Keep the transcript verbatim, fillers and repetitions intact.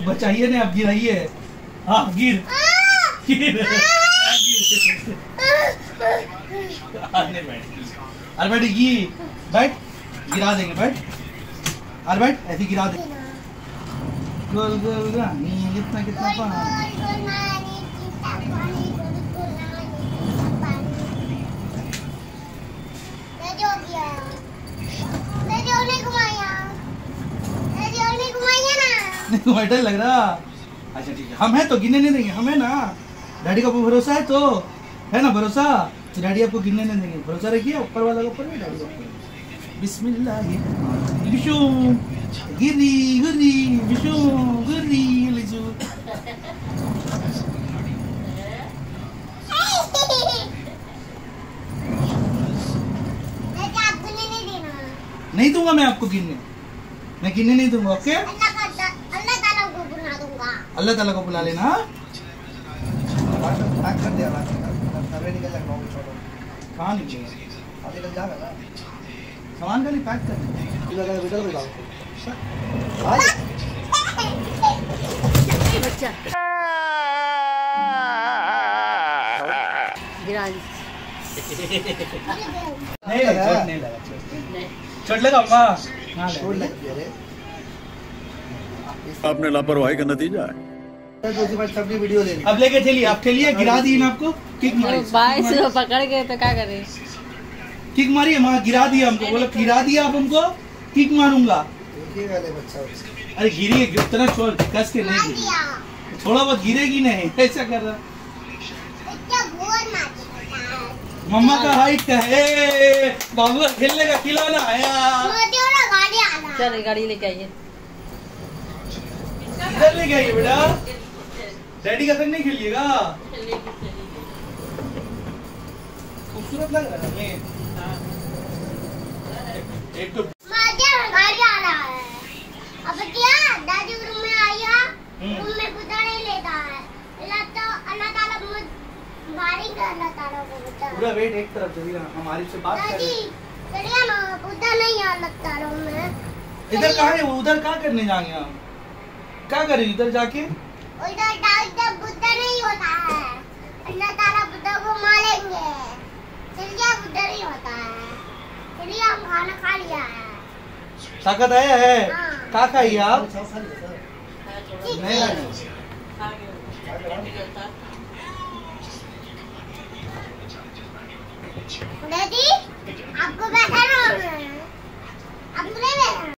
बचाइए ना, आप गिराइए, आप गिर गिर अरे बैठ, ये बैठ गिरा देंगे, बैठ अरे बैठ ऐसे गिरा देंगे। गोल गोल रानी कितना कितना पानी डर लग रहा। अच्छा ठीक है, हम हैं तो गिनने नहीं देंगे, हम है ना, डैडी का भरोसा है तो है ना, भरोसा तो डैडी आपको गिनने नहीं देंगे, भरोसा रखिए। ऊपर वाला ऊपर में, डैडी ऊपर। बिस्मिल्लाह विशु गिरी गुरी विशु गुरी लिजू। नहीं दूंगा मैं आपको गिनने, मैं गिनने नहीं दूंगा। ओके अल्लाह ताला को बुला लेना। कहाँ सामान खाली पैक कर नहीं लगा, नहीं लगा, छोड़ लगा अम्मा, छोड़ लगा। आपने लापरवाही का नतीजा है। वीडियो लेने अब लेके चलिए, आप चलिए, गिरा दिए ना आपको, किक मारी, बाइक से पकड़ गए तो क्या करें, किक मारी माँ, गिरा दिया हमको, बोला गिरा दिया आप हमको, किक मारूंगा। अरे गिरी उतना छोड़, कस के नहीं गिरी, थोड़ा बहुत गिरेगी नहीं, ऐसा कर रहा। मम्मा का हाइट का है, बाबू खेलने का खिलौना आया। चल गाड़ी लेके आइए, इधर ले गई बेटा, डैडी का संग नहीं खेलिएगा। खूबसूरत लग रहा है, एक तो मजा आ रहा है। अब क्या दादी रूम में आया, रूम में कुछ नहीं लेता है, लेता अल्लाह ताला मुझ भारी का अल्लाह ताला को बता पूरा वेट एक तरफ चली ना, हमारी से बात कर दादी चलिए ना, कुछ नहीं आ लगता रूम में। इधर कहां है, उधर कहां करने जाएंगे हम, क्या करें इधर जाके, उधर डालते बुद्ध नहीं होता है, अल्लाह ताला बुद्ध को मारेंगे। चलिए बुद्ध नहीं होता है, चलिए हम खाना खा लिया है, ताकत आया है। क्या खाइए आप, नहीं नहीं आपको बैठा ना, आप नहीं बैठा।